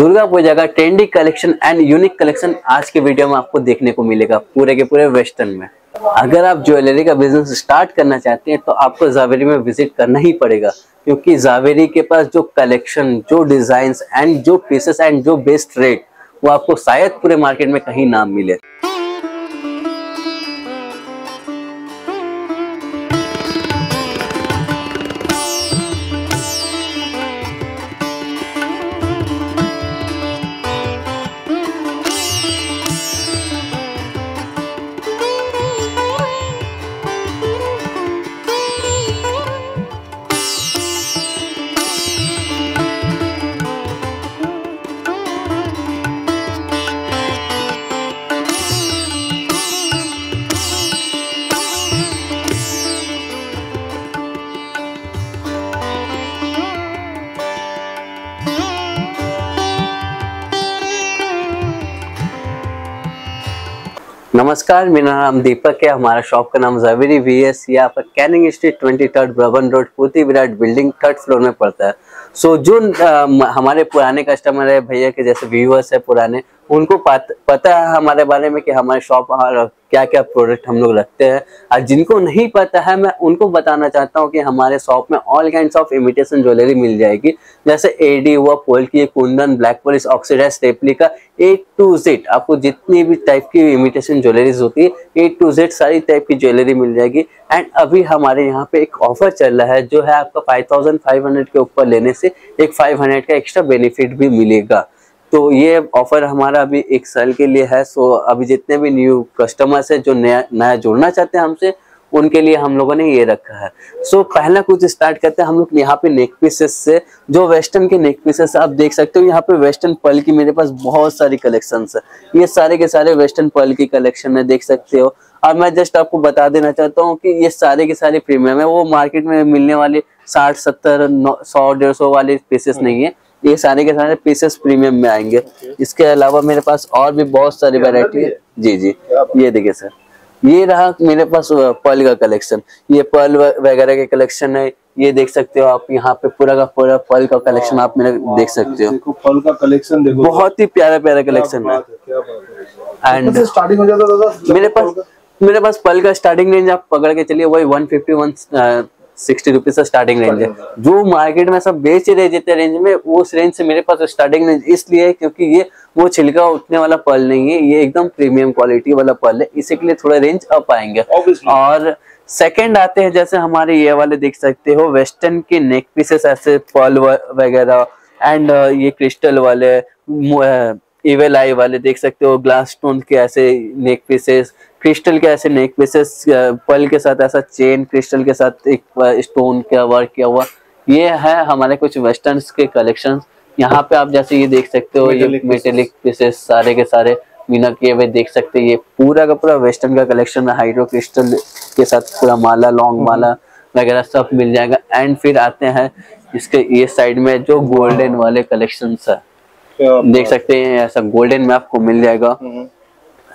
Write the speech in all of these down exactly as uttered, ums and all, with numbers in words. दुर्गा पूजा का trendy collection and unique collection आज के वीडियो में आपको देखने को मिलेगा पूरे के पूरे वेस्टर्न में। अगर आप ज्वेलरी का बिजनेस स्टार्ट करना चाहते हैं तो आपको ज़ावेरी में विजिट करना ही पड़ेगा, क्योंकि ज़ावेरी के पास जो कलेक्शन, जो डिजाइन्स एंड जो पीसेस एंड जो बेस्ट रेट, वो आपको शायद पूरे मार्केट में कहीं ना मिले। नमस्कार, मेरा नाम दीपक है। हमारा शॉप का नाम Zaveri VS Canning street twenty third Brabourne road Purti Virat building third floor में पड़ता है। सो so, जो आ, हमारे पुराने कस्टमर है, भैया के जैसे व्यूअर्स है पुराने, उनको पत, पता है हमारे बारे में कि हमारे शॉप क्या क्या प्रोडक्ट हम लोग रखते हैं। और जिनको नहीं पता है, मैं उनको बताना चाहता हूँ कि हमारे शॉप में all kind of imitation jewellery मिल जाएगी, जैसे एडी हुआ, पोल की, kundan, black polish, oxidise, replica, A to Z. आपको जितनी भी टाइप की इमिटेशन ज्वेलरीज होती है, ए टू जेड सारी टाइप की ज्वेलरी मिल जाएगी। एंड अभी हमारे यहाँ पे एक ऑफर चल रहा है, जो है आपका फाइव थाउजेंड फाइव हंड्रेड के ऊपर लेने से एक फाइव हंड्रेड का एक्स्ट्रा बेनिफिट भी मिलेगा। तो ये ऑफर हमारा अभी एक साल के लिए है। सो अभी जितने भी न्यू कस्टमर्स हैं, जो नया नया जुड़ना चाहते हैं हमसे, उनके लिए हम लोगों ने ये रखा है। सो पहला कुछ स्टार्ट करते हैं हम लोग यहाँ पे नेक पीसेस से, जो वेस्टर्न के नेक पीसेस आप देख सकते हो। यहाँ पे वेस्टर्न पर्ल की मेरे पास बहुत सारी कलेक्शंस है, ये सारे के सारे वेस्टर्न पर्ल की कलेक्शन है, देख सकते हो। और मैं जस्ट आपको बता देना चाहता हूँ कि ये सारे के सारे प्रीमियम है, वो मार्केट में मिलने वाले साठ सत्तर सौ डेढ़ सौ वाले पीसेस नहीं है, ये सारे के सारे पीसेस प्रीमियम में आएंगे। okay. इसके अलावा मेरे पास और भी बहुत सारी वैरायटी है। जी जी, ये देखिए सर, ये रहा मेरे पास पर्ल का कलेक्शन, ये पर्ल वगैरह के कलेक्शन है, ये देख सकते हो आप। यहाँ पे पूरा का पूरा पर्ल का कलेक्शन आप मेरा देख सकते हो। पर्ल का कलेक्शन देखो, बहुत ही प्यारा प्यारा कलेक्शन है। एंड स्टार्टिंग हो जाता मेरे पास मेरे पास पर्ल का स्टार्टिंग रेंज आप पकड़ के चलिए, वही one fifty one sixty rupees से स्टार्टिंग रेंज है। जो मार्केट में सब बेच रहे जितने रेंज में, उस रेंज से मेरे पास स्टार्टिंग रेंज इसलिए है क्योंकि ये वो छिलका उठने वाला पर्ल नहीं है, ये एकदम प्रीमियम क्वालिटी वाला पर्ल है, इसी के लिए थोड़ा रेंज अप आएंगे। और सेकंड आते हैं, जैसे हमारे ये वाले देख सकते हो, वेस्टर्न के नेक पीसेस ऐसे पर्ल वगैरह, एंड ये क्रिस्टल वाले, इवेल आई वाले देख सकते हो, ग्लास स्टोन के ऐसे नेक पीसेस, क्रिस्टल के ऐसे नेक पीसेस, पर्ल के साथ ऐसा चेन, क्रिस्टल के साथ एक स्टोन का वर्क किया हुआ। ये है हमारे कुछ वेस्टर्न के कलेक्शन। यहाँ पे आप जैसे ये देख सकते हो, ये मेटेलिक पीसेस सारे के सारे बिना किए हुए देख सकते हो। ये पूरा का पूरा वेस्टर्न का कलेक्शन, हाइड्रो क्रिस्टल के साथ पूरा माला, लॉन्ग माला वगैरह सब मिल जाएगा। एंड फिर आते हैं इसके ये साइड में, जो गोल्डन वाले कलेक्शन है, देख सकते हैं ऐसा गोल्डन में आपको मिल जाएगा,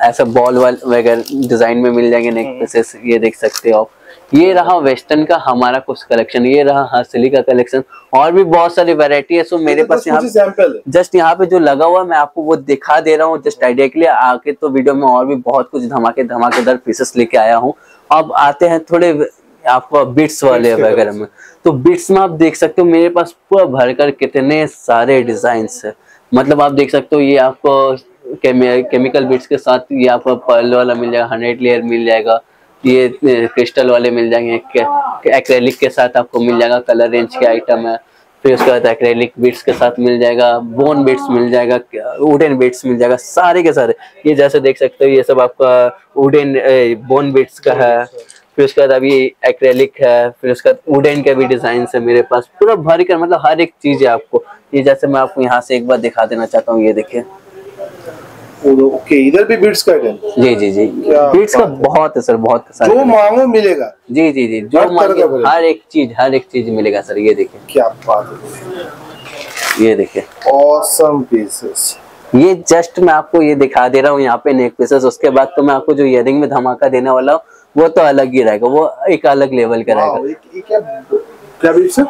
ऐसा बॉल वाल वगैरह डिजाइन में मिल जाएंगे नेक पीसेस, ये देख सकते हो आप। ये रहा वेस्टर्न का हमारा कुछ कलेक्शन, ये रहा हसली का कलेक्शन, और भी बहुत सारी वैरायटी है। सो मेरे तो पास यहाँ जस्ट यहाँ पे जो लगा हुआ है, मैं आपको वो दिखा दे रहा हूँ जस्ट आइडिया के लिए। आके तो वीडियो में और भी बहुत कुछ धमाके धमाकेदार पीसेस लेके आया हूँ। अब आते हैं थोड़े आपको बिट्स वाले वगैरह में, तो बिट्स में आप देख सकते हो मेरे पास पूरा भरकर कितने सारे डिजाइन है। मतलब आप देख सकते हो, ये आपको केमि, केमिकल बीट्स के साथ ये आपको पर्ल वाला मिल जाएगा, हंड्रेड लेयर मिल जाएगा, ये क्रिस्टल वाले मिल जाएंगे, एक्रेलिक के साथ आपको मिल जाएगा, कलर रेंज के आइटम है। फिर उसके बाद एक्रेलिक बीट्स के साथ मिल जाएगा, बोन बीट्स मिल जाएगा, वुडन बीट्स मिल जाएगा, सारे के सारे। ये जैसे देख सकते हो, ये सब आपका वुडन बोन बीट्स का है। फिर उसके बाद अभी एक्रेलिक है, फिर उसके बाद वुडन के भी डिजाइन है मेरे पास, पूरा भर कर मतलब हर एक चीज है आपको। ये जैसे मैं आपको यहाँ से एक बार दिखा देना चाहता हूँ, ये देखिए। ओके, इधर भी बीट्स का है। जी जी जी, बीट्स का बहुत है सर, बहुत सारे जो मांगो मिलेगा। जी जी जी, जो मांगो हर एक चीज हर एक चीज मिलेगा सर। ये देखिए, क्या बात है, ये देखिए ऑसम पीसेस। ये जस्ट मैं आपको ये दिखा दे रहा हूँ यहाँ पे नेक पीसेस। उसके बाद तो मैं आपको जो इयरिंग में धमाका देने वाला हूँ, वो तो अलग ही रहेगा, वो एक अलग लेवल का रहेगा। क्या बीट्स है?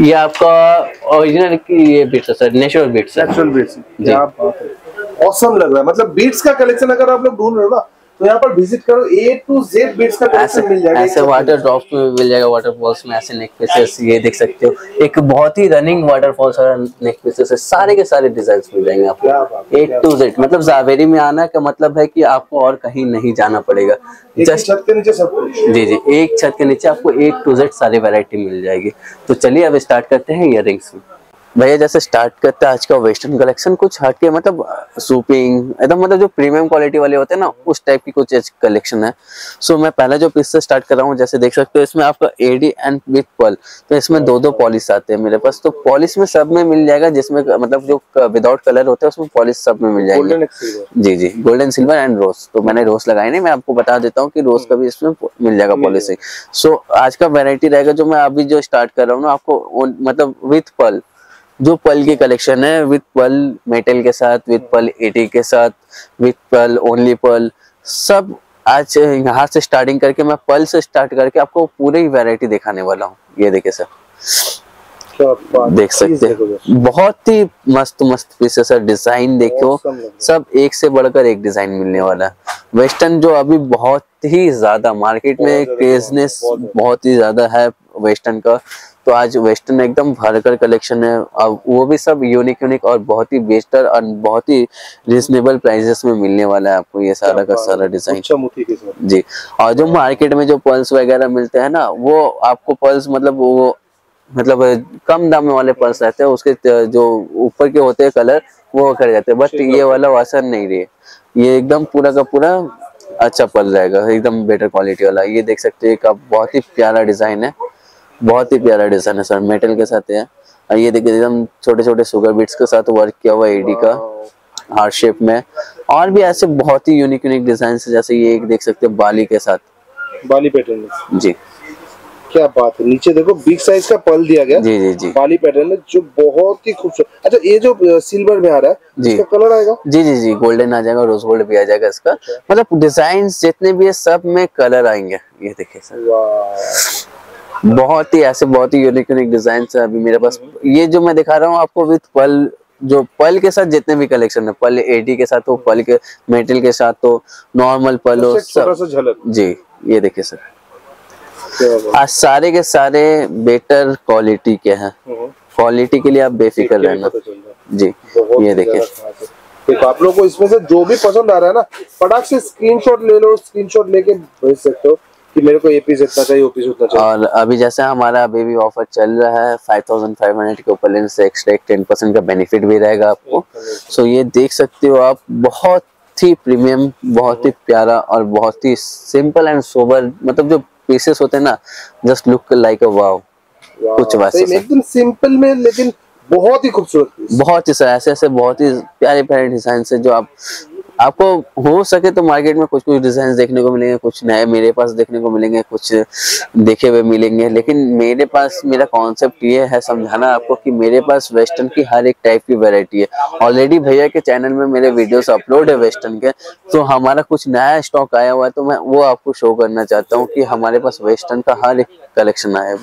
ये आपका ओरिजिनल की ये बीट्स है सर, नेचुरल बीट्स है, नेचुरल बीट्स। क्या बात है, ऑसम लग रहा है। मतलब बीट्स का कलेक्शन अगर आप लोग ढूंढ रहे हो ना तो यहाँ पर विजिट करो, ए टू जेड बीट्स का कलेक्शन मिल जाएगा। ऐसे वाटर ड्रॉप्स में मिल जाएगा, वाटरफॉल्स में ऐसे नेक पीसेस ये देख सकते हो, एक बहुत ही रनिंग वाटरफॉल्स और नेक पीसेस है, सारे के सारे डिजाइन्स मिल जाएंगे आपको ए टू जेड। मतलब ज़ावेरी में आना का मतलब है कि आपको और कहीं नहीं जाना पड़ेगा, जस्ट छत के नीचे सब कुछ। जी जी, एक छत के नीचे आपको ए टू जेड सारी वेरायटी मिल जाएगी। तो चलिए अब स्टार्ट करते हैं इयररिंग्स में। भैया जैसे स्टार्ट करते हैं आज का वेस्टर्न कलेक्शन, कुछ हटके मतलब सूपिंग एकदम, मतलब जो प्रीमियम क्वालिटी वाले होते हैं ना उस टाइप की कुछ कलेक्शन है। सो मैं पहले जो पीस से स्टार्ट कर रहा हूँ, जैसे देख सकते हो इसमें आपका एडी एंड विथ पॉल, तो इसमें दो दो पॉलिश आते हैं मेरे पास। तो पॉलिश में सब में मिल जाएगा, जिसमें मतलब जो विदाउट कलर होता है उसमें पॉलिश सब में मिल जाएगी। जी जी, गोल्डन सिल्वर एंड रोज। तो मैंने रोज लगाई नहीं, मैं आपको बता देता हूँ कि रोज का भी इसमें मिल जाएगा पॉलिशिंग। सो आज का वेरायटी रहेगा जो मैं अभी जो स्टार्ट कर रहा हूँ ना आपको, मतलब विथ पॉल, जो पल की कलेक्शन है, विथ पल मेटल के साथ, विथ पल एटी के साथ, विथ पल ओनली पल, सब आज यहाँ से स्टार्टिंग करके मैं पल से स्टार्ट करके आपको पूरी ही वैरायटी दिखाने वाला हूँ। ये देखे सर, देख सकते हैं बहुत ही मस्त मस्त पीस है सर। डिजाइन देखो, सब एक से बढ़कर एक डिजाइन मिलने वाला है। वेस्टर्न जो अभी बहुत ही ज्यादा मार्केट में क्रेजनेस बहुत ही ज्यादा है वेस्टर्न का, तो आज वेस्टर्न एकदम भरकर कलेक्शन है, और वो भी सब यूनिक यूनिक और बहुत ही बेस्टर और बहुत ही रिजनेबल प्राइसेस में मिलने वाला है आपको ये सारा का सारा डिजाइन। जी, और जो मार्केट में जो पर्ल्स वगैरह मिलते हैं ना, वो आपको पर्ल्स मतलब वो मतलब कम दाम वाले पर्स रहते हैं, उसके जो ऊपर के होते हैं कलर वो कर जाते हैं, बट ये वाला असर नहीं रहे। ये एकदम पूरा का पूरा अच्छा पर्स रहेगा, एकदम बेटर क्वालिटी वाला। ये देख सकते हैं एक बहुत ही प्यारा डिजाइन है, बहुत ही प्यारा डिजाइन है सर, मेटल के साथ है। और ये देखिए एकदम छोटे छोटे सुगर बीट्स के साथ वर्क किया हुआ एडी का हार्ट शेप में। और भी ऐसे बहुत ही यूनिक यूनिक डिजाइन है, जैसे ये एक देख सकते हैं बाली के साथ, बाली पैटर्न। जी क्या बात है, नीचे देखो बिग साइज का पर्ल दिया गया। जी जी जी, बाली पैटर्न में जो बहुत ही खूबसूरत। अच्छा, ये जो सिल्वर में आ रहा है इसका कलर आएगा? जी जी जी, गोल्डन आ जाएगा, रोज गोल्ड भी आ जाएगा इसका। मतलब डिजाइन जितने भी है सब में कलर आएंगे। ये देखिए सर, बहुत ही ऐसे बहुत ही यूनिक यूनिक डिजाइन है अभी मेरे पास। ये जो मैं दिखा रहा हूँ आपको विथ पर्ल, जो पर्ल के साथ जितने भी कलेक्शन है, पर्ल एडी के साथ हो, पर्ल के मेटल के साथ हो, नॉर्मल पर्ल हो, सब झलक। जी ये देखिए सर, आज सारे के सारे बेटर क्वालिटी के हैं, क्वालिटी के लिए आप बेफिक्र रहना। जी ये देखिए, देखो आप लोगों को इसमें से जो भी पसंद आ रहा है ना, फटाक से स्क्रीनशॉट ले लो, स्क्रीनशॉट लेके भेज सकते हो कि मेरे को ये पीस इतना चाहिए, वो पीस उतना चाहिए। और अभी जैसे हमारा अभी भी ऑफर चल रहा है, फाइव थाउजेंड फाइव हंड्रेड के ऊपर लेने से एक्स्ट्रा टेन परसेंट का बेनिफिट भी रहेगा आपको। सो ये देख सकते हो आप, बहुत ही प्रीमियम, बहुत ही प्यारा और बहुत ही सिंपल एंड सोबर, मतलब जो पीसेस होते हैं ना, just look like a wow, कुछ वैसे एकदम सिंपल में लेकिन बहुत ही खूबसूरत पीस, बहुत ही सर ऐसे ऐसे बहुत ही प्यारे प्यारे डिजाइन से। जो आप आपको हो सके तो मार्केट में कुछ कुछ डिजाइन देखने को मिलेंगे, कुछ नए मेरे पास देखने को मिलेंगे, कुछ देखे हुए मिलेंगे, लेकिन मेरे पास मेरा कॉन्सेप्ट ये है समझाना आपको कि मेरे पास वेस्टर्न की हर एक टाइप की वैरायटी है। ऑलरेडी भैया के चैनल में मेरे वीडियोस अपलोड है वेस्टर्न के, तो हमारा कुछ नया स्टॉक आया हुआ है, तो मैं वो आपको शो करना चाहता हूँ कि हमारे पास वेस्टर्न का हर एक कलेक्शन आया है।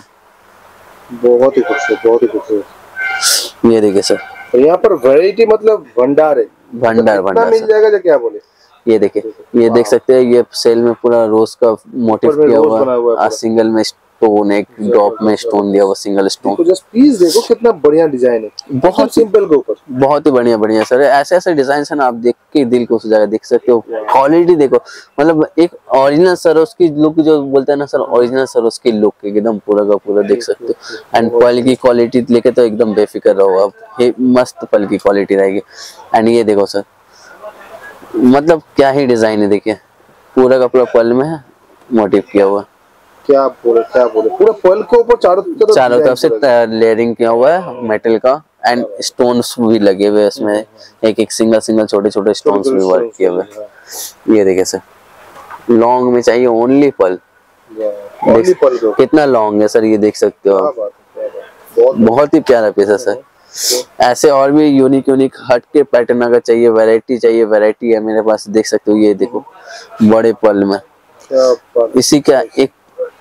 बहुत ही खूबसूरत, बहुत ही खूबसूरत। ये देखिए सर, यहाँ पर वैरायटी मतलब भंडार है, भंडार भंडार मिल जाएगा। जा क्या बोले, ये देखे, ये देख सकते हैं ये सेल में पूरा रोज का मोटिव किया हुआ, सिंगल में स्टोन, एक ड्रॉप में स्टोन दिया हुआ, सिंगल स्टोन। तो जस्ट पीस देखो कितना बढ़िया डिजाइन है, बहुत सिंपल के ऊपर बहुत ही बढ़िया बढ़िया सर। ऐसे ऐसे डिजाइन है ना, आप देख के दिल को सजा देख सकते हो। क्वालिटी देखो, मतलब एक ओरिजिनल सरोस की लुक जो बोलते हैं ना सर, ओरिजिनल सरोस की लुक एकदम पूरा का पूरा देख सकते हो। एंड पल की क्वालिटी लेके तो एकदम बेफिक्र रहो आप, मस्त पल की क्वालिटी रहेगी। एंड ये देखो सर, मतलब क्या ही डिजाइन है, देखिए पूरा का पूरा पल में मोटिव किया हुआ। क्या बोले क्या बोले, पूरा पल को ऊपर चारों तरफ चारों तरफ से लेयरिंग किया हुआ है मेटल का, एंड स्टोन्स भी लगे हुए इसमें, एक एक सिंगल सिंगल छोटे छोटे स्टोन्स भी वर्क किए हुए। ये देखिए सर, लॉन्ग में चाहिए ओनली पल, कितना लॉन्ग है सर, ये देख सकते हो आप, बहुत ही प्यारा पीस है सर। ऐसे और भी यूनिक यूनिक हटके पैटर्न अगर चाहिए, वैरायटी चाहिए, वैरायटी है मेरे पास, देख सकते हो। ये देखो बड़े पर्ल में, इसी का एक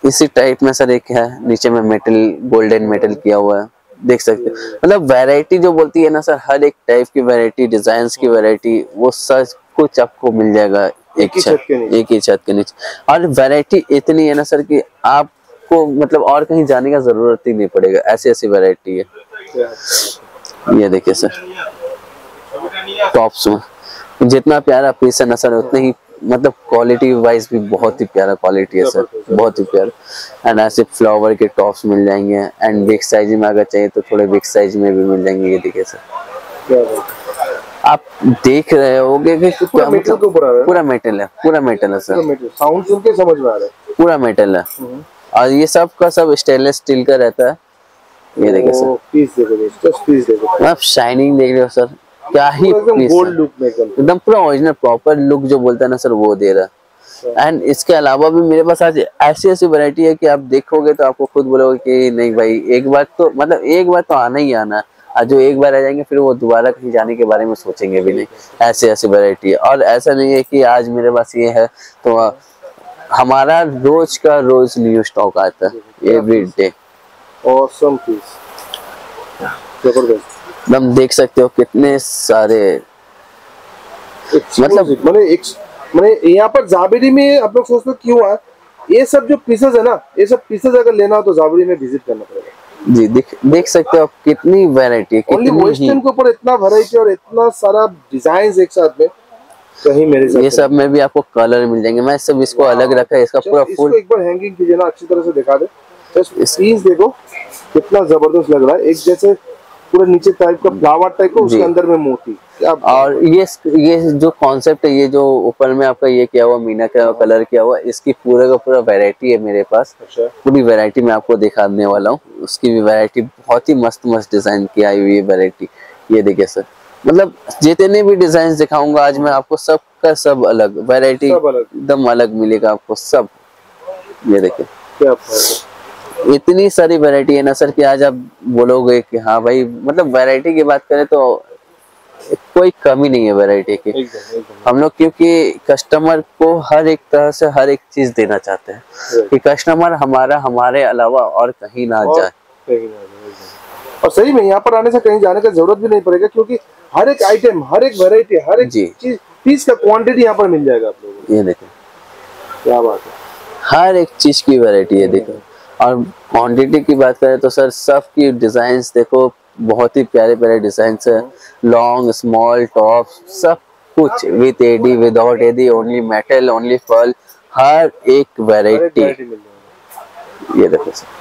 इसी टाइप में सर एक है, नीचे में मेटल गोल्डन मेटल किया हुआ है, देख सकते हो। मतलब वैरायटी जो बोलती है ना सर, हर एक टाइप की वैरायटी, डिजाइंस की वैरायटी, वो सब कुछ आपको मिल जाएगा एक ही छत एक ही छत के नीचे। और वैरायटी इतनी है ना सर कि आपको मतलब और कहीं जाने का जरूरत ही नहीं पड़ेगा, ऐसी ऐसी वैरायटी है। ये देखिए सर टॉप्स में जितना प्यारा पीस है ना सर, उतने ही मतलब क्वालिटी वाइज भी बहुत ही प्यारा क्वालिटी है सर, बहुत ही प्यारा। एंड ऐसे फ्लावर के टॉप्स मिल जाएंगे, एंड बिग साइज में अगर चाहिए तो थोड़े बिग साइज में भी मिल जाएंगे। ये देखिए सर, आप देख रहे होंगे कि पूरा मेटल को पूरा मेटल है, पूरा मेटल है सर, साउंड सुन के समझ में आ रहा है, पूरा मेटल है। और ये सब का सब स्टेनलेस स्टील का रहता है। ये देखिए सर पीस देखो, पीस देखो आप, शाइनिंग देख रहे हो सर, क्या ही गोल्ड लुक में एकदम पूरा ओरिजिनल प्रॉपर लुक जो बोलता है ना सर, वो दे रहा है। एंड इसके अलावा भी मेरे पास आज ऐसी ऐसी वैरायटी है कि आप देखोगे तो आपको खुद बोलोगे कि नहीं भाई, एक बार तो मतलब एक बार तो आना ही आना। आज जो एक बार आ जाएंगे फिर वो दोबारा कहीं जाने के बारे में सोचेंगे भी नहीं, ऐसी ऐसी वैरायटी है। और ऐसा नहीं है कि आज मेरे पास ये है तो हमारा रोज का रोज न्यू स्टॉक आता है एवरी डे। ऑसम पीस जबरदस्त, एकदम देख सकते हो कितने सारे, मतलब मैंने एक मैंने यहाँ पर ज़ावेरी में आप लोग सोचते हो क्यों आए, ये सब जो पीसेस है ना, ये सब पीसेस अगर लेना हो तो ज़ावेरी में विजिट करना पड़ेगा जी। देख देख सकते हो आप कितनी वैरायटी है, ओनली वेस्टर्न के ऊपर इतना वैरायटी और इतना सारा डिजाइंस एक साथ में कहीं मेरे साथ। ये सब में भी आपको कलर मिल जाएंगे, मैं सब इसको अलग रखा है, इसका पूरा फुल। इसको एक बार हैंगिंग कीजिए ना, अच्छी तरह से दिखा दे। पीस देखो कितना जबरदस्त लग रहा है, एक जैसे पूरा नीचे टाइप का फ्लावर टाइप का, उसके अंदर में मोती। और ये ये जो कॉन्सेप्ट है, ये जो ऊपर में आपका ये किया हुआ मीना का कलर किया हुआ, इसकी पूरा का पूरा वैरायटी है मेरे पास। अच्छा। पूरी वैरायटी मैं आपको दिखाने वाला हूँ, उसकी भी वैरायटी बहुत ही मस्त मस्त डिजाइन की आई हुई है वैरायटी। ये देखिए सर, मतलब जितने भी डिजाइन दिखाऊंगा आज मैं आपको, सब का सब अलग वैरायटी, एकदम अलग मिलेगा आपको सब। ये देखिए इतनी सारी वैरायटी है ना सर कि आज आप बोलोगे कि हाँ भाई, मतलब वैरायटी की बात करें तो कोई कमी नहीं है वैरायटी की। हम लोग क्योंकि कस्टमर को हर एक तरह से हर एक चीज देना चाहते हैं कि कस्टमर हमारा हमारे अलावा और कहीं ना जाए। और सही में यहाँ पर आने से कहीं जाने की जरूरत भी नहीं पड़ेगा, क्योंकि हर एक आइटम, हर एक वैरायटी, हर एक चीज, पीस का क्वान्टिटी यहाँ पर मिल जाएगा आप लोगों को। ये देखो क्या बात है, हर एक चीज की वैरायटी है देखो। और क्वांटिटी की बात करें तो सर, सब की डिजाइंस देखो, बहुत ही प्यारे प्यारे डिजाइंस है, लॉन्ग स्मॉल टॉप सब कुछ, with AD without AD, only metal only pearl, हर एक वैरायटी। ये देखो सर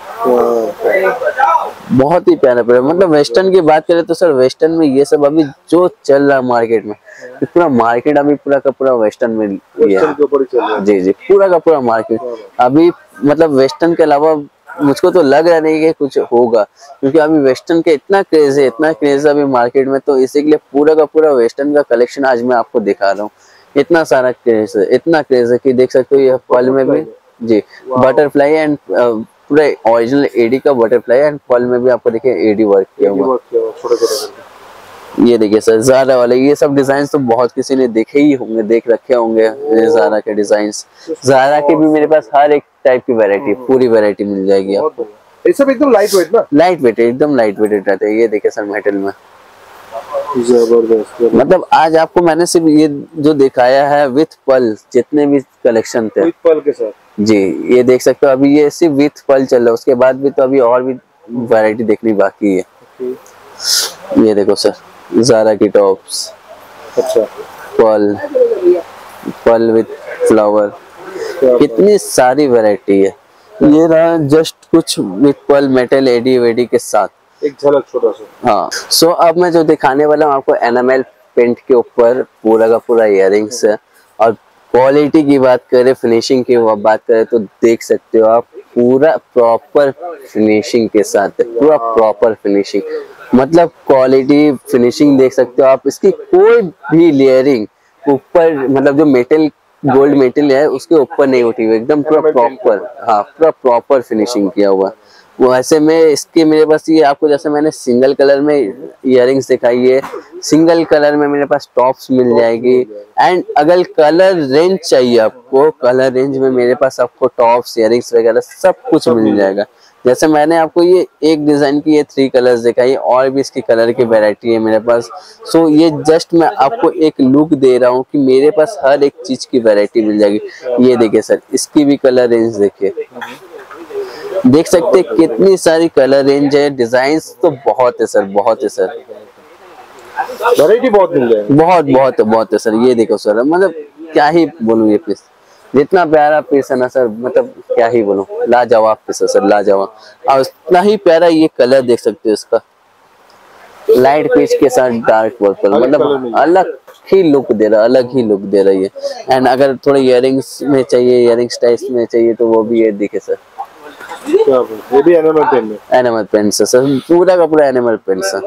बहुत ही प्यारा प्यारा, मतलब वेस्टर्न की बात करें तो सर वेस्टर्न में ये सब अभी जो चल रहा है मार्केट में, पूरा मार्केट अभी पूरा का पूरा वेस्टर्न में है जी जी, पूरा का पूरा मार्केट अभी मतलब वेस्टर्न के अलावा मुझको तो लग रहा नहीं कि कुछ होगा, क्योंकि अभी वेस्टर्न के इतना क्रेज है, इतना क्रेज है अभी मार्केट में, तो इसी के लिए पूरा का पूरा वेस्टर्न का कलेक्शन आज मैं आपको दिखा रहा हूँ। इतना सारा क्रेज है, इतना क्रेज है कि देख सकते हो ये फल में भी जी बटरफ्लाई, एंड पूरा ओरिजिनल एडी का बटरफ्लाई, एंड फल में भी आपको देखिए एडी वर्क किया हुआ। ये देखिए सर ज़ारा वाले, ये सब डिजाइन तो बहुत किसी ने देखे ही होंगे, देख रखे होंगे ज़ारा के डिजाइन। ज़ारा के भी मेरे पास हर एक टाइप की वैरायटी, पूरी वैरायटी मिल जाएगी आपको। ये सब एकदम लाइट वेट ना, लाइट वेट एकदम लाइट वेट रहता है। ये देखिए सर मेटल में जबरदस्त, मतलब आज आपको मैंने सिर्फ ये जो दिखाया है विथ पल, जितने भी कलेक्शन थे विथ पल के साथ जी। ये देख सकते हो अभी ये सिर्फ विथ पल चल रहा है, उसके बाद भी तो अभी और भी वैरायटी देखनी बाकी है। ये देखो सर ज़ारा की टॉप्स, अच्छा पल पल विथ फ्लावर, कितनी सारी वैरायटी है। ये रहा जस्ट कुछ विथ पल मेटल एडी वेडी के साथ एक झलक छोटा सा। हाँ सो so, अब मैं जो दिखाने वाला हूँ आपको एनामेल पेंट के ऊपर पूरा का पूरा इयररिंग्स है। और क्वालिटी की बात करें, फिनिशिंग की बात करें तो देख सकते हो आप, पूरा प्रॉपर फिनिशिंग के साथ है, पूरा प्रॉपर फिनिशिंग, मतलब क्वालिटी फिनिशिंग देख सकते हो आप। इसकी कोई भी लेयरिंग ऊपर, मतलब जो मेटल गोल्ड मेटल है उसके ऊपर नहीं उठी हुई, एकदम पूरा प्रॉपर, हाँ पूरा प्रॉपर फिनिशिंग किया हुआ। वैसे में इसके मेरे पास ये आपको जैसे मैंने सिंगल कलर में इयररिंग्स दिखाई है, सिंगल कलर में मेरे पास टॉप्स मिल जाएगी। एंड अगर कलर रेंज चाहिए आपको, कलर रेंज में मेरे पास आपको टॉप्स, इयररिंग्स वगैरह सब कुछ मिल जाएगा। जैसे मैंने आपको ये एक डिज़ाइन की ये थ्री कलर्स दिखाई, और भी इसकी कलर की वैरायटी है मेरे पास। सो ये जस्ट मैं आपको एक लुक दे रहा हूँ कि मेरे पास हर एक चीज़ की वैरायटी मिल जाएगी। ये देखिए सर, इसकी भी कलर रेंज देखिए, देख सकते हैं कितनी सारी कलर रेंज है, डिजाइन्स तो बहुत है सर, बहुत है सर, वैरायटी बहुत मिल जाएगी, बहुत बहुत बहुत है सर। ये देखो सर, मतलब क्या ही बोलूँ, ये पीस जितना प्यारा पीस है ना सर, मतलब क्या ही बोलूँ, लाजवाब पीस है सर, लाजवाब। और उतना ही प्यारा ये कलर देख सकते हो, इसका लाइट पीच के साथ डार्क पर्पल, मतलब अलग ही लुक दे रहा, अलग ही लुक दे रही है। एंड अगर थोड़े इयररिंग्स में चाहिए, इयररिंग्स टाइप में चाहिए तो वो भी ये देखे सर, ये भी एनिमल पेंट है, एनिमल पेंट है सर, पूरा का पूरा एनिमल पेंट है।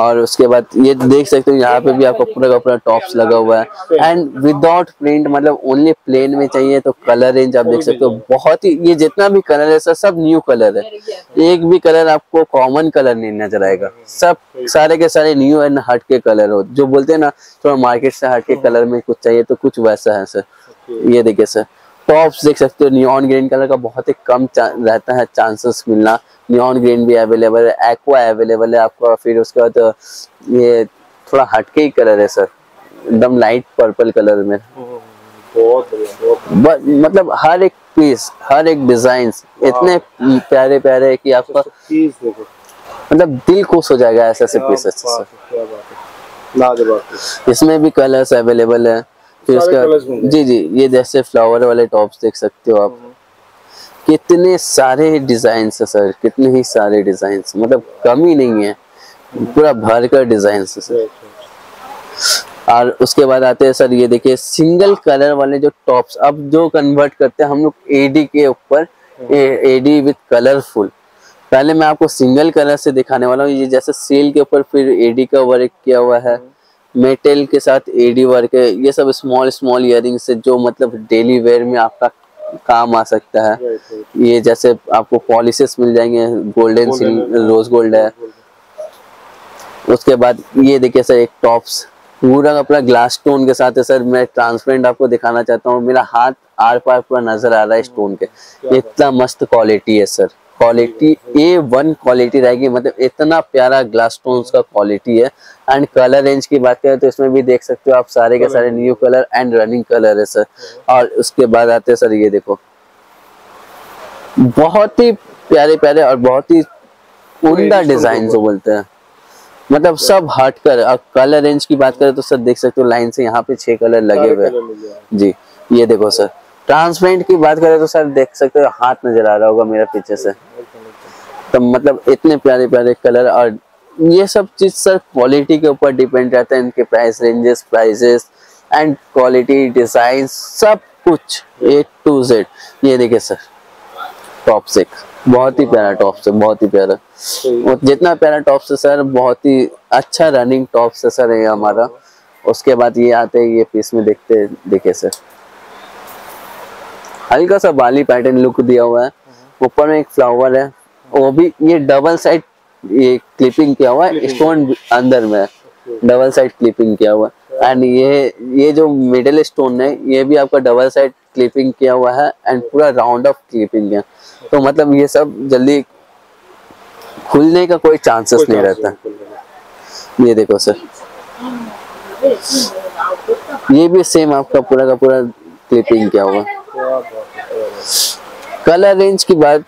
और उसके बाद ये देख सकते हो, यहाँ पे भी आपको पूरा का पूरा टॉप्स लगा हुआ है। एंड विदाउट प्रिंट, मतलब ओनली प्लेन में चाहिए तो कलर रेंज आप देख सकते हो, बहुत ही, ये जितना भी कलर है सर सब न्यू कलर है, एक भी कलर आपको कॉमन कलर नहीं नजर आएगा, सब सारे के सारे न्यू एंड हट के कलर हो। जो बोलते हैं ना थोड़ा मार्केट से हट के कलर में कुछ चाहिए तो कुछ वैसा है सर। ये देखिए सर, टॉप्स देख सकते हो, नियॉन ग्रीन कलर का बहुत ही कम रहता है चांसेस मिलना, नियॉन ग्रीन भी अवेलेबल है, एक्वा अवेलेबल है आपका। फिर उसके बाद तो ये थोड़ा हटके ही कलर है सर, एकदम लाइट पर्पल कलर में, बहुत बढ़िया। मतलब हर एक पीस, हर एक डिजाइन इतने प्यारे प्यारे है कि आपका मतलब दिल खुश हो जाएगा, ऐसे ऐसे पीस अच्छे। इसमें भी कलर्स अवेलेबल है। फिर उसका जी जी ये जैसे फ्लावर वाले टॉप्स देख सकते हो आप, कितने सारे डिजाइन्स है सर, कितने ही सारे डिजाइन्स, मतलब कमी नहीं है, पूरा भर कर डिजाइन्स है सर। और उसके बाद आते हैं सर, ये देखिए सिंगल कलर वाले जो टॉप्स, अब जो कन्वर्ट करते हैं हम लोग एडी के ऊपर, एडी विद कलरफुल। पहले मैं आपको सिंगल कलर से दिखाने वाला हूँ, ये जैसे सेल के ऊपर फिर एडी का वर्क किया हुआ है, मेटल के साथ एडी वर्क है। ये सब स्मॉल स्मॉल इयररिंग्स है जो मतलब डेली वेयर में आपका काम आ सकता है। ये जैसे आपको पॉलिशेस मिल जाएंगे, गोल्डन, रोज गोल्ड है। उसके बाद ये देखिए सर, एक टॉप्स पूरा अपना ग्लास स्टोन के साथ है सर। मैं ट्रांसपेरेंट आपको दिखाना चाहता हूँ, मेरा हाथ आर पार पूरा नजर आ रहा है स्टोन के, इतना मस्त क्वालिटी है sir, quality A one quality रहेगी, मतलब इतना प्यारा ग्लास स्टोन्स का क्वालिटी है। एंड कलर रेंज की बात करें तो इसमें भी देख सकते हो आप, सारे के सारे new colour and running colour है सर। और उसके बाद आते हैं सर, ये देखो बहुत ही प्यारे प्यारे और बहुत ही उमदा डिजाइन जो बोलते हैं, मतलब सब हट कर। और कलर रेंज की बात करें तो सर देख सकते हो लाइन से यहाँ पे छह कलर लगे हुए जी। ये देखो सर, ट्रांसपेरेंट की बात करें तो सर देख सकते हो हाथ नजर आ रहा होगा मेरा पीछे से, तो मतलब इतने प्यारे प्यारे कलर। और ये सब चीज सर क्वालिटी के ऊपर डिपेंड रहता है, इनके price ranges, prices and quality, design, सब कुछ ए टू जेड। ये देखिए सर, टॉप से बहुत ही प्यारा टॉप से, बहुत ही प्यारा, जितना प्यारा टॉप से सर, बहुत ही अच्छा रनिंग टॉप से सर है हमारा। उसके बाद ये आते हैं, ये पीस में देखते देखे सर, हल्का सा बाली पैटर्न लुक दिया हुआ है, ऊपर में एक फ्लावर है, वो भी ये डबल साइड ये क्लिपिंग किया हुआ है, स्टोन अंदर में डबल साइड क्लिपिंग किया हुआ है। एंड ये ये जो मिडिल स्टोन है ये भी आपका डबल साइड क्लिपिंग किया हुआ है एंड पूरा राउंड ऑफ क्लिपिंग है, तो मतलब ये सब जल्दी खुलने का कोई चांसेस नहीं रहता। ये देखो सर, ये भी सेम आपका पूरा का पूरा क्लिपिंग किया हुआ है। कलर रेंज की बात,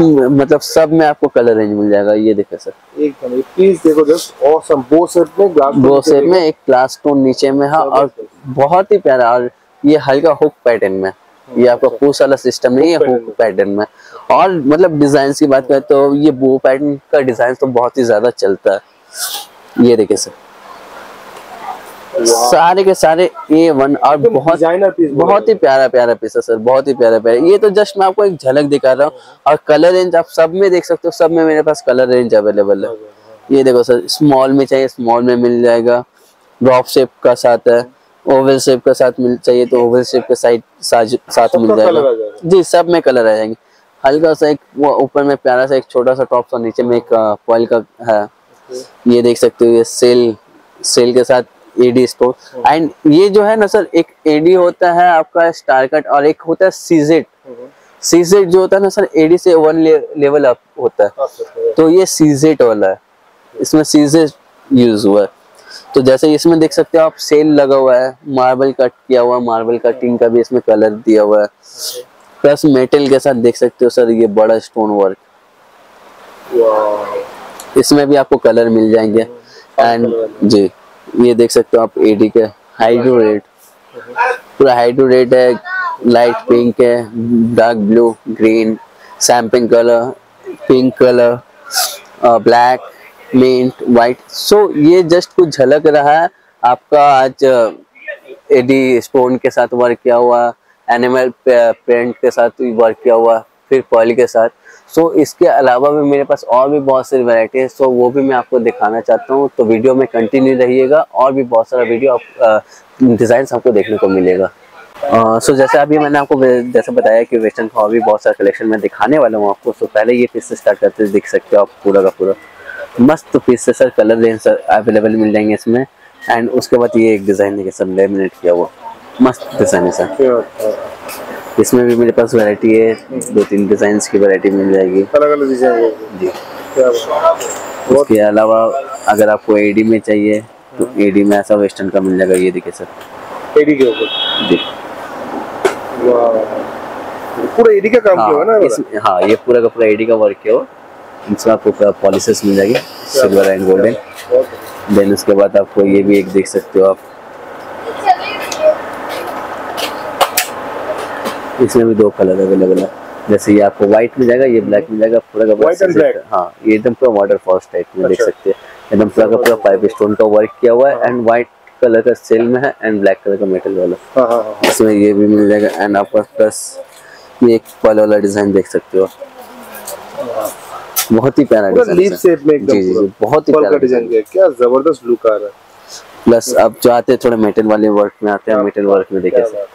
मतलब सब में आपको कलर रेंज मिल जाएगा। ये देखो सर, एकदम पीस देखो जस्ट ऑसम, बो सेट में ग्लास, बो सेट में एक ग्लास स्टोन नीचे में है और बहुत ही प्यारा। और ये हल्का हुक पैटर्न में, ये आपका पूस वाला सिस्टम नहीं है, हुक पैटर्न में। और मतलब डिजाइन की बात करें तो ये बो पैटर्न का डिजाइन तो बहुत ही ज्यादा चलता है। ये देखिए सर, सारे के सारे ए वन और बहुत बहुत ही प्यारा प्यारा पीस है सर, बहुत ही प्यारा प्यारा। ये तो जस्ट मैं आपको एक झलक दिखा रहा हूँ। और कलर रेंज आप सब में देख सकते हो, सब में मेरे पास कलर रेंज अवेलेबल है। ये देखो सर, स्मॉल में चाहिए स्मॉल में मिल जाएगा, ड्रॉप शेप का साथ है, ओवल शेप का साथ मिल चाहिए तो ओवल शेप के साथ साथ मिल जाएगा जी, सब में कलर आ जाएंगे। हल्का सा एक ऊपर में प्यारा सा एक छोटा सा टॉप और नीचे में एक पॉइल का है। ये देख सकते हो ये सेल सेल के साथ एडी स्टोर। एंड ये जो है ना सर, एक एडी होता है आपका स्टार कट और एक होता है सीजेट। सीजेट जो होता है ना सर, एडी से वन ले, लेवल अप होता है, तो ये सीजेट वाला है, इसमें सीजेट यूज हुआ है। तो जैसे इसमें देख सकते हो आप सेल लगा हुआ है, मार्बल कट किया हुआ, मार्बल कटिंग का भी इसमें कलर दिया हुआ है, प्लस मेटल के साथ देख सकते हो सर ये बड़ा स्टोन वर्क, इसमें भी आपको कलर मिल जाएंगे। एंड जी ये देख सकते हो आप एडी के हाइड्रोरेट, पूरा हाइड्रोरेट है, लाइट पिंक है, डार्क ब्लू, ग्रीन, सैम्पिंग colour, pink colour, black, mint, white. So ये जस्ट कुछ झलक रहा है आपका आज एडी स्टोन के साथ वर्क किया हुआ, एनिमल पेंट के साथ वर्क किया हुआ, फिर पर्ल के साथ। सो so, इसके अलावा भी मेरे पास और भी बहुत सारी वैरायटी है, सो so, वो भी मैं आपको दिखाना चाहता हूँ। तो वीडियो में कंटिन्यू रहिएगा और भी बहुत सारा वीडियो आप डिज़ाइन आपको देखने को मिलेगा। सो uh, so, जैसे अभी मैंने आपको जैसे बताया कि वेस्टर्न का और भी बहुत सारा कलेक्शन मैं दिखाने वाला हूँ आपको। सो so, पहले ये पीस से स्टार्ट करते देख सकते हो आप, पूरा का पूरा मस्त पीस से sir, colour range sir available मिल जाएंगे इसमें। एंड उसके बाद ये एक डिज़ाइन है सर, लेमिनेट किया हुआ मस्त डिज़ाइन है सर, इसमें भी मेरे पास वैरायटी है, दो तीन डिजाइन की वैरायटी मिल जाएगी, अलग अलग डिजाइन जी। उसके अलावा अगर आपको एडी में चाहिए तो एडी में ऐसा वेस्टर्न का मिल जाएगा। ये देखिए सर एडी के ऊपर जी, वाह पूरा एडी का काम किया हुआ ना इसमें। हाँ ये पूरा का पूरा एडी का वर्क किया हुआ, इसमें आपको पॉलिशेस मिल जाएगी, सिल्वर एंड गोल्डन। देन उसके बाद आपको ये भी एक देख सकते हो आप, इसमें भी दो कलर अवेलेबल है, जैसे ये आपको व्हाइट मिल जाएगा, ये ब्लैक मिल जाएगा, पूरा का पूरा ब्लैक। हाँ ये एकदम पूरा वाटरफॉल्स टाइप में देख सकते हैं, एकदम पूरा का पूरा पाइप स्टोन का वर्क किया हुआ है। एंड व्हाइट कलर का सेल में है एंड ब्लैक कलर का मेटल वाला, इसमें ये भी मिल जाएगा। एंड आपका प्लस ये एक पर्ल वाला डिजाइन देख सकते हो, बहुत ही प्यारा डिजाइन, जी जी बहुत ही प्यारा डिजाइन, क्या जबरदस्त लुक आ रहा है। प्लस आप जो आते हैं थोड़ा मेटल वाले वर्क में आते हैं, मेटल वर्क में देखे सर।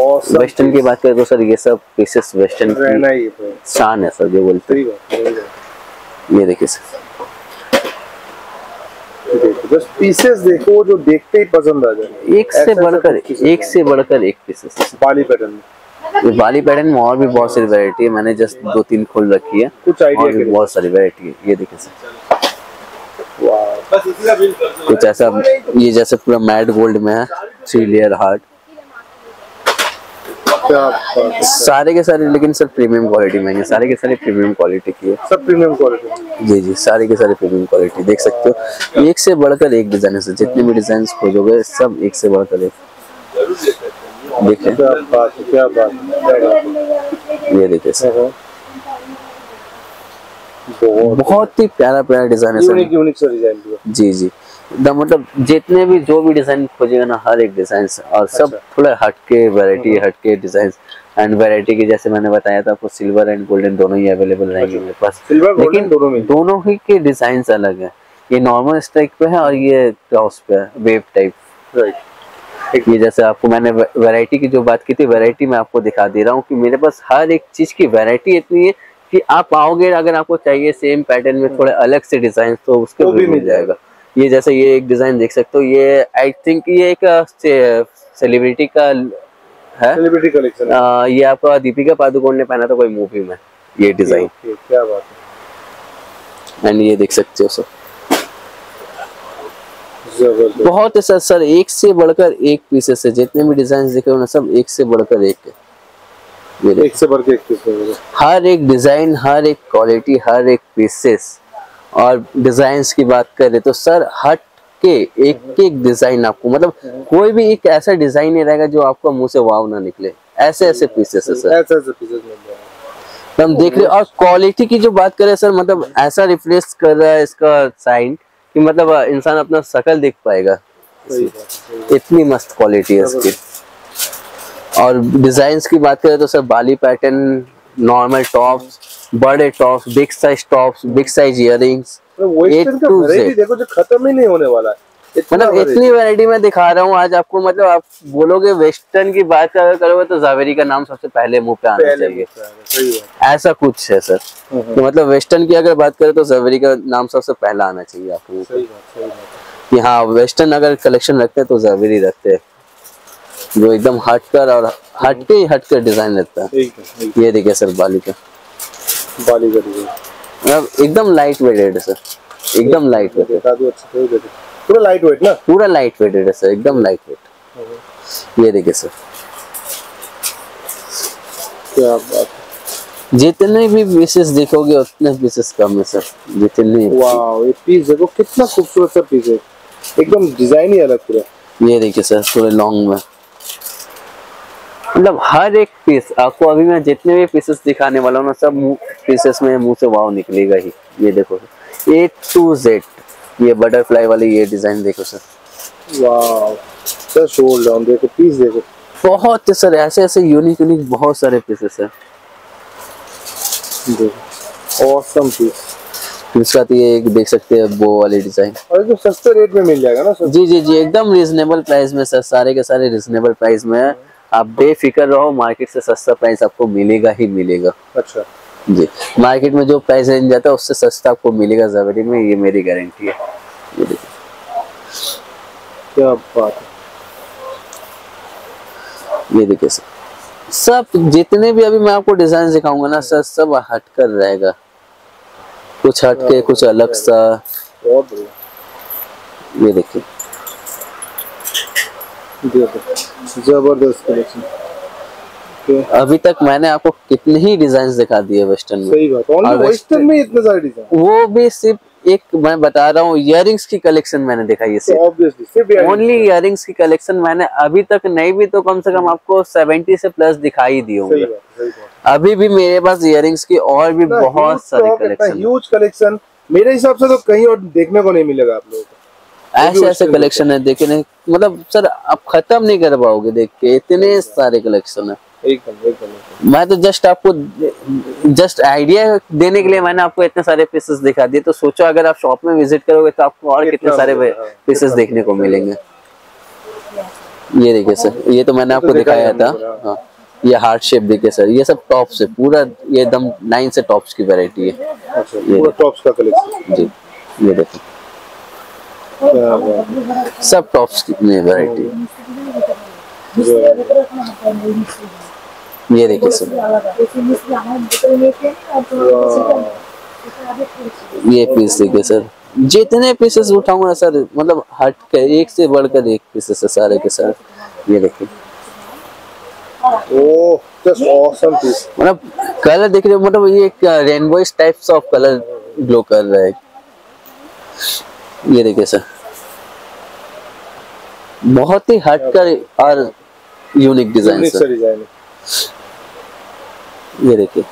Awesome वेस्टर्न की बात करें तो सर ये सब पीसेस वेस्टर्न की शान है सर, जो बोलते हैं। ये देखिए सर, बस पीसेस देखो जो देखते ही पसंद आ जाए, एक से बढ़कर एक से बढ़कर एक पीसेस। बाली पैटर्न, ये बाली पैटर्न में और भी बहुत सारी वैरायटी है, मैंने जस्ट दो तीन खोल रखी है, कुछ आइडिया बहुत सारी वैरायटी है। ये देखिए सर कुछ ऐसा, ये जैसे पूरा मैट गोल्ड में है, थ्री लेयर हार्ट, सारे के सारे लेकिन सर प्रीमियम क्वालिटी में है, सारे के सारे प्रीमियम क्वालिटी की है, सब प्रीमियम क्वालिटी जी जी, सारे के सारे प्रीमियम क्वालिटी देख सकते हो। एक से बढ़कर एक डिजाइन है सर, जितने भी डिजाइन खोजोगे सब एक से बढ़कर एक। देखिए क्या बात है, क्या बात, ये देखिए सर बहुत ही प्यारा प्यारा डिजाइन है सर, यूनिक सा डिजाइन जी जी, मतलब जितने भी जो भी डिजाइन खोजेगा ना हर एक डिजाइन, और सब थोड़ा हटके वैरायटी, हटके डिजाइन। एंड वैरायटी के जैसे मैंने बताया था आपको, सिल्वर एंड गोल्डन दोनों ही अवेलेबल रहेंगे मेरे पास, लेकिन दोनों में दोनों ही के डिजाइन अलग है। ये नॉर्मल स्ट्राइक पे है और ये क्रॉस पे है, वेव टाइप राइट। ये जैसे आपको मैंने वैरायटी की जो बात की थी, वैरायटी में आपको दिखा दे रहा हूँ कि मेरे पास हर एक चीज की वैरायटी इतनी है कि आप आओगे अगर आपको चाहिए सेम पैटर्न में थोड़ा अलग से डिजाइन तो उसको भी मिल जाएगा। ये जैसे ये एक डिजाइन देख सकते हो, ये आई थिंक ये एक सेलिब्रिटी का है, सेलिब्रिटी कलेक्शन है, ये आपका दीपिका पादुकोण ने पहना था कोई मूवी में ये डिजाइन, क्या बात है। एंड ये देख सकते हो सर बहुत है सर, सर एक से बढ़कर एक पीसेस है, जितने भी डिजाइन देखे हो ना सब एक से बढ़कर एक है, एक से बढ़कर एक पीसेस, हर एक डिजाइन, हर एक क्वालिटी, हर एक पीसेस। और डिजाइन्स की बात करें तो सर हट के एक एक डिजाइन आपको, मतलब कोई भी एक ऐसा डिजाइन नहीं रहेगा जो आपका मुंह से वाव ना निकले, ऐसे ऐसे पीसेस है सर, ऐसे ऐसे पीसेस मिल हम देख रहे। और क्वालिटी की जो बात करें सर, मतलब ऐसा रिफ्लेक्ट कर रहा है इसका साइन कि मतलब इंसान अपना शकल देख पाएगा, इतनी मस्त क्वालिटी है इसकी। और डिजाइन्स की बात करें तो सर बाली पैटर्न, नॉर्मल टॉप्स, बड़े tops, big size tops, big size earrings, देखो जो खत्म ही नहीं होने वाला है। मतलब इतनी वैरायटी मैं दिखा रहा हूँ आज आपको। मतलब आप बोलोगे वेस्टर्न की बात अगर करोगे तो ज़ावेरी का नाम सबसे पहले मुंह पे आना चाहिए, ऐसा कुछ है सर। तो मतलब वेस्टर्न की अगर बात करें तो ज़ावेरी का नाम सबसे पहला आना चाहिए आपको कि हाँ वेस्टर्न अगर कलेक्शन रखते हैं तो ज़ावेरी रखते हैं, जो एकदम हटकर और हटके ही हटकर डिजाइन लगता है। ये देखिए सर बाली का, बाली का मतलब एकदम लाइट वेटेड है सर, एकदम लाइट वेटेड, पूरा लाइट वेट ना, पूरा लाइट वेटेड है सर, एकदम लाइट वेट। ये देखिए सर, क्या बात, जितने भी पीसेस देखोगे उतने पीसेस कम है सर, जितने। वाओ, ये पीस देखो कितना खूबसूरत सा पीस है, एकदम डिजाइन ही अलग पूरा। ये देखिए सर थोड़े लॉन्ग में, मतलब हर एक पीस आपको, अभी मैं जितने भी पीसेस दिखाने वाला हूँ ना सब पीसेस में मुंह से वाव निकलेगा ही। ये देखो ए टू जेड, ये बटरफ्लाई वाली ये डिजाइन देखो sir, wow sir, shoulder down देखो, पीस देखो बहुत सर, ऐसे ऐसे यूनिक यूनिक बहुत सारे पीसेस है। ऑसम पीस इसका, तो ये देख सकते हैं वो वाली डिजाइन, और तो सस्ते रेट में मिल जाएगा ना सर। जी जी जी एकदम रीजनेबल प्राइस में सर, सारे के सारे रीजनेबल प्राइस में है, आप बेफिक्र रहो, मार्केट से सस्ता प्राइस आपको मिलेगा ही मिलेगा। अच्छा जी, मार्केट में जो प्राइस रेंज जाता है उससे सस्ता आपको मिलेगा ज़ावेरी में, ये मेरी गारंटी है। ये देखिए क्या बात है, ये देखिए सर सब जितने भी अभी मैं आपको डिजाइन दिखाऊंगा ना सर सब हटकर रहेगा, कुछ हटके कुछ अलग सा। ये देखिए जबरदस्त कलेक्शन, अभी तक मैंने आपको कितने ही डिजाइन दिखा दिए वेस्टर्न में। सही बात, और वेस्टर्न में इतने सारे डिजाइन, वो भी सिर्फ एक, मैं बता रहा हूँ इयररिंग्स की कलेक्शन मैंने दिखाई है सिर्फ, ओनली इयररिंग्स की कलेक्शन मैंने अभी तक नहीं भी तो कम से कम आपको सेवेंटी से प्लस दिखाई दी होंगी। अभी भी मेरे पास इयररिंग्स की और भी बहुत सारी कलेक्शन, ह्यूज कलेक्शन, मेरे हिसाब से तो कहीं और देखने को नहीं मिलेगा आप लोगों को। ऐसे ऐसे कलेक्शन है देखे नहीं, मतलब सर आप खत्म नहीं कर पाओगे देख के, इतने सारे कलेक्शन है। एकदम एकदम, मैं तो जस्ट आपको जस्ट आइडिया देने के लिए मैंने आपको इतने सारे पीसेस दिखा दिए, तो सोचो अगर आप शॉप में विजिट करोगे तो आपको और कितने सारे पीसेस देखने को मिलेंगे। ये देखिए सर, ये तो मैंने आपको दिखाया था, ये हार्ट शेप देखिए सर, ये सब टॉप्स है पूरा, ये एकदम लाइन से टॉप्स की वैरायटी है, पूरा टॉप्स का कलेक्शन जी। ये देखिए सब टॉप्स कितने वैरायटी। ये देखिए सर, ये पीस देखिए सर, जितने पीसेस उठाऊंगा ना सर मतलब हट कर एक से बढ़कर एक पीसेस है सारे के सारे। ये देखिए ओह जस्ट ऑसम पीस, मतलब कलर देख रहे हो, मतलब ये एक रेनबोइस टाइप्स ऑफ कलर ग्लो कर रहा है। ये देखिए सर बहुत ही हटकर और यूनिक डिजाइन सर। ये देखिए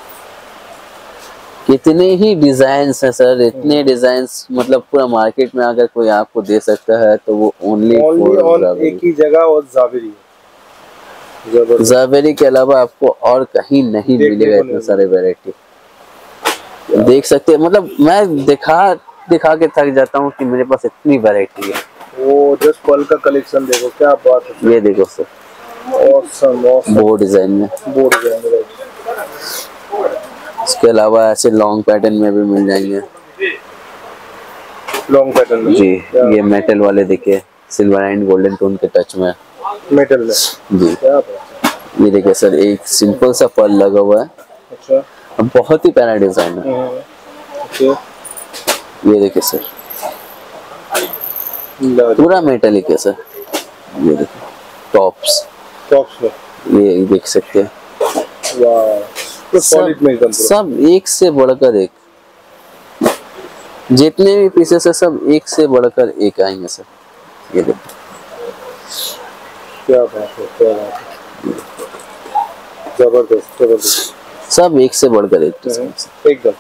कितने ही डिजाइन्स हैं सर, इतने डिजाइन्स मतलब पूरा मार्केट में अगर कोई आपको दे सकता है तो वो ओनली एक ही जगह और ज़ावेरी, ज़ावेरी के अलावा आपको और कहीं नहीं मिलेगा इतने सारे वैरायटी। देख सकते हैं, मतलब मैं दिखा दिखा के थक जाता हूँ कि मेरे पास इतनी वैरायटी है। वो जस्ट पर्ल का कलेक्शन देखो क्या बात है। ये देखो सर ऑसम ऑसम, वो डिजाइन में, वो डिजाइन में। इसके अलावा ऐसे लॉन्ग पैटर्न में भी मिल जाएंगे, लॉन्ग पैटर्न में जी। ये मेटल वाले देखिए, सिल्वर एंड गोल्डन टोन के टच में, मेटल में जी। ये देखिए सर एक सिंपल सा पर्ल लगा हुआ है, अच्छा बहुत ही प्यारा डिजाइन है। ये देखिए सर पूरा मेटल है सर। ये देखिए टॉप्स, टॉप्स में ये देख सकते हैं, वाह सॉलिड मेटल, सब एक से बढ़कर एक, जितने भी पीसेस है सब एक से बढ़कर एक आएंगे सर। ये देखिए क्या बात है, क्या बात है, जबरदस्त जबरदस्त, सब एक से बढ़कर एक, एकदम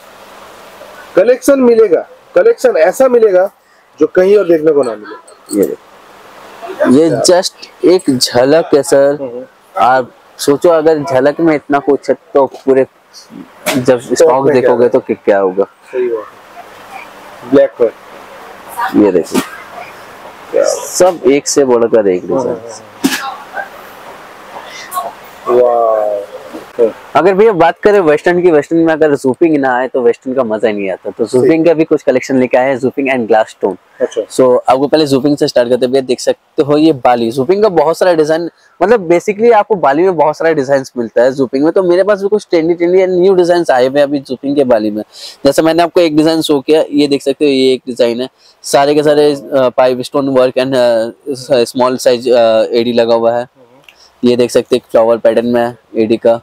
कलेक्शन मिलेगा, कलेक्शन ऐसा मिलेगा जो कहीं और देखने को ना मिले। ये ये जस्ट एक झलक है सर, आप सोचो अगर झलक में इतना कुछ है तो पूरे जब स्टॉक देखोगे तो क्या होगा। सही बात, ब्लैक पर ये देखिए सब एक से बढ़कर एक डिजाइन। अगर भैया बात करें वेस्टर्न की, वेस्टर्न में अगर जूपिंग ना आए तो वेस्टर्न का मजा ही नहीं आता। तो जूपिंग का भी कुछ कलेक्शन लेके आया है, जूपिंग एंड ग्लास स्टोन। अच्छा। सो आपको पहले जूपिंग से स्टार्ट करते हैं। देख सकते हो ये बाली, जूपिंग का बहुत सारा डिजाइन, मतलब बेसिकली आपको बाली में बहुत सारा डिजाइन मिलता है जूपिंग में। तो मेरे पास भी कुछ ट्रेंडी ट्रेंडी न्यू डिजाइन आए हुए अभी जूपिंग के बाली में। जैसे मैंने आपको एक डिजाइन शो किया, ये देख सकते हो, ये एक डिजाइन है, सारे के सारे pipe stone work and small size AD लगा हुआ है। ये देख सकते हैं फ्लावर पैटर्न में एडी का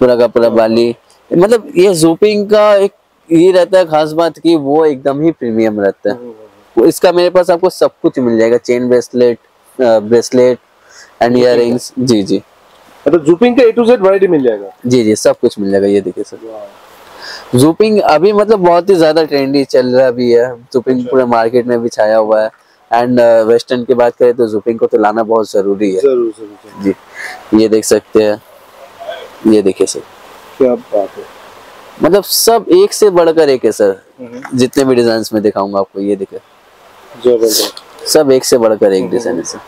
पूरा का पूरा बाली। मतलब ये जूपिंग का एक ये रहता है खास बात कि वो एकदम ही प्रीमियम रहता है। इसका मेरे पास आपको सब कुछ मिल जाएगा, chain bracelet, bracelet and earrings. जी जी, मतलब जूपिंग का ए टू जेड वैरायटी मिल जाएगा। जी जी, सब कुछ मिल जाएगा। ये देखिए सर, जूपिंग अभी मतलब बहुत ही ज्यादा ट्रेंडी चल रहा भी है। जूपिंग पूरे मार्केट में भी छाया हुआ है। एंड वेस्टर्न की बात करें तो जूपिंग को तो लाना बहुत जरूरी है। जरूर, जरूर। जी, ये देख सकते हैं, ये देखिए सर, क्या बात है, मतलब सब एक से बढ़कर एक है सर। जितने भी डिजाइन में दिखाऊंगा आपको, ये देखिए सब एक से बढ़कर एक डिजाइन है सर।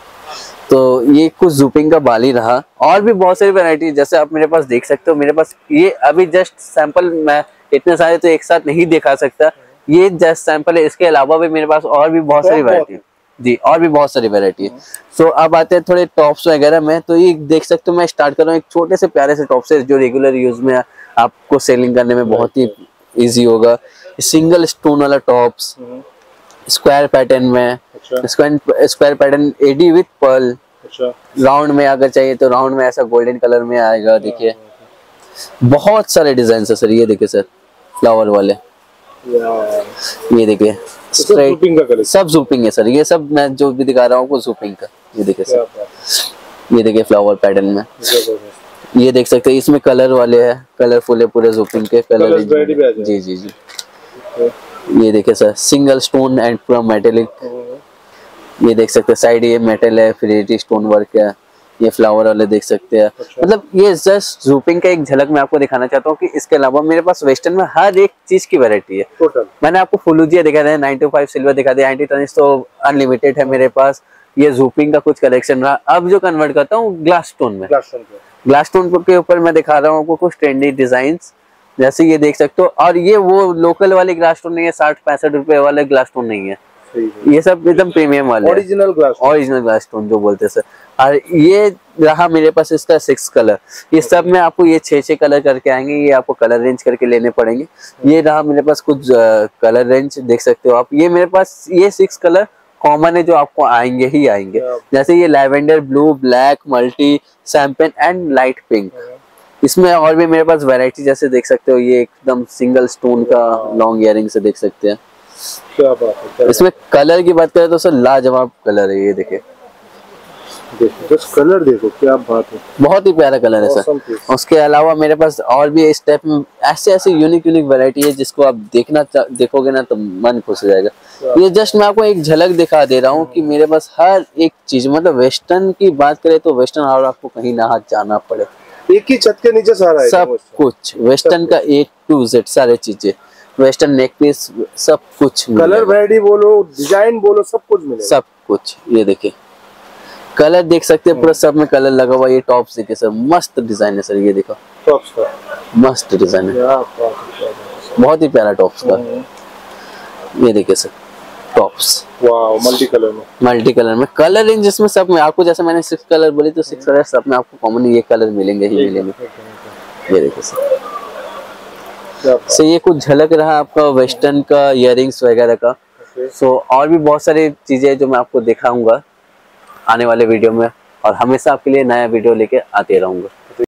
तो ये कुछ जूपिंग का बाली रहा। और भी बहुत सारी वैरायटी, जैसे आप मेरे पास देख सकते हो, मेरे पास ये अभी जस्ट सैंपल, मैं इतने सारे तो एक साथ नहीं दिखा सकता, ये जस्ट सैंपल है। इसके अलावा भी मेरे पास और भी बहुत सारी वैरायटी, जी और भी बहुत सारी वैरायटी है। सो अब आते हैं थोड़े टॉप्स वगैरह में। तो ये देख सकते हो, मैं स्टार्ट कर रहा हूँ एक छोटे से प्यारे से टॉप से, जो रेगुलर यूज में आपको सेलिंग करने में बहुत ही ईजी होगा। सिंगल स्टोन वाला टॉप्स, स्क्वायर पैटर्न में, square pattern AD with pearl, round में अगर चाहिए तो राउंड में ऐसा गोल्डन कलर में आएगा। देखिए बहुत सारे डिजाइन है सर। ये देखिए सर, फ्लावर वाले, ये देखिए स्ट्रेट, सब जूपिंग है सर। ये सब मैं जो भी दिखा रहा हूँ वो जूपिंग का। ये देखिए सर, ये देखिए फ्लावर पैटर्न में, ये देख सकते हैं। इसमें कलर वाले है, कलरफुल है पूरे जूपिंग के कलर। जी जी जी, ये देखिए सर, सिंगल स्टोन एंड पूरा मेटेलिक। ये देख सकते हैं साइड, ये मेटल है, फिर ये स्टोन वर्क है, ये फ्लावर वाले देख सकते हैं। मतलब ये जस्ट जूपिंग का एक झलक मैं आपको दिखाना चाहता हूँ कि इसके अलावा मेरे पास वेस्टर्न में हर एक चीज की वैरायटी है टोटल। मैंने आपको फुलूजिया दिखा दिया, नाइन टू फाइव सिल्वर दिखा दिया, एंटी टर्निश तो अनलिमिटेड है मेरे पास। ये जूपिंग का कुछ कलेक्शन रहा। अब जो कन्वर्ट करता हूँ ग्लास स्टोन में, ग्लास स्टोन के ऊपर मैं दिखा रहा हूँ आपको कुछ ट्रेंडी डिजाइन, जैसे ये देख सकते हो। और ये वो लोकल वाले ग्लास स्टोन नहीं है, साठ पैंसठ रुपए वाले ग्लास स्टोन नहीं है, ये सब एकदम प्रीमियम वाले, original glass, original glass stone जो बोलते हैं सर। और ये रहा मेरे पास इसका सिक्स कलर। ये सब में आपको ये छह छह कलर करके आएंगे, ये आपको कलर रेंज करके लेने पड़ेंगे। ये रहा मेरे पास कुछ कलर रेंज, देख सकते हो आप। ये मेरे पास ये सिक्स कलर कॉमन है जो आपको आएंगे ही आएंगे, जैसे ये lavender blue, black, multi, champagne and light pink. इसमें और भी मेरे पास वैरायटी, जैसे देख सकते हो ये एकदम सिंगल स्टोन का लॉन्ग इयररिंग से देख सकते हैं। क्या बात है, क्या इसमें बात। कलर की बात करें तो सर लाजवाब कलर है। ये देखे, देखो कलर, देखो क्या बात है, बहुत ही प्यारा कलर है सर। उसके अलावा मेरे पास और भी इस टाइप में ऐसे ऐसे यूनिक यूनिक वैरायटी है जिसको आप देखना देखोगे ना तो मन खुश हो जाएगा। ये जस्ट मैं आपको एक झलक दिखा दे रहा हूँ कि मेरे पास हर एक चीज, मतलब वेस्टर्न की बात करें तो वेस्टर्न और आपको कहीं ना जाना पड़े, एक ही छत के नीचे सारा है सब कुछ। वेस्टर्न का ए टू जेड सारे चीजें, वेस्टर्न नेक पीस, सब कुछ, कलर वैरायटी बोलो, डिजाइन बोलो, सब कुछ मिलेगा, सब कुछ। ये देखिए कलर देख सकते हैं पूरा, सब में कलर लगा हुआ। ये टॉप्स देखिए सर, मस्त डिजाइन है सर। ये देखो टॉप्स का मस्त डिजाइन है, बहुत ही प्यारा टॉप्स का। ये देखिए sir tops, wow, multi colour में, मल्टी कलर में कलर रेंज जिसमें सब में आपको, जैसे मैंने सिक्स कलर बोली तो सिक्स कलर सब में आपको कॉमन ये कलर मिलेंगे ही मिलेंगे। ये देखिए सर, सो ये कुछ झलक रहा आपका वेस्टर्न का, इयररिंग्स वगैरह का। सो और भी बहुत सारी चीजें जो मैं आपको दिखाऊंगा आने वाले वीडियो में, और हमेशा आपके लिए नया वीडियो लेके आते रहूंगा।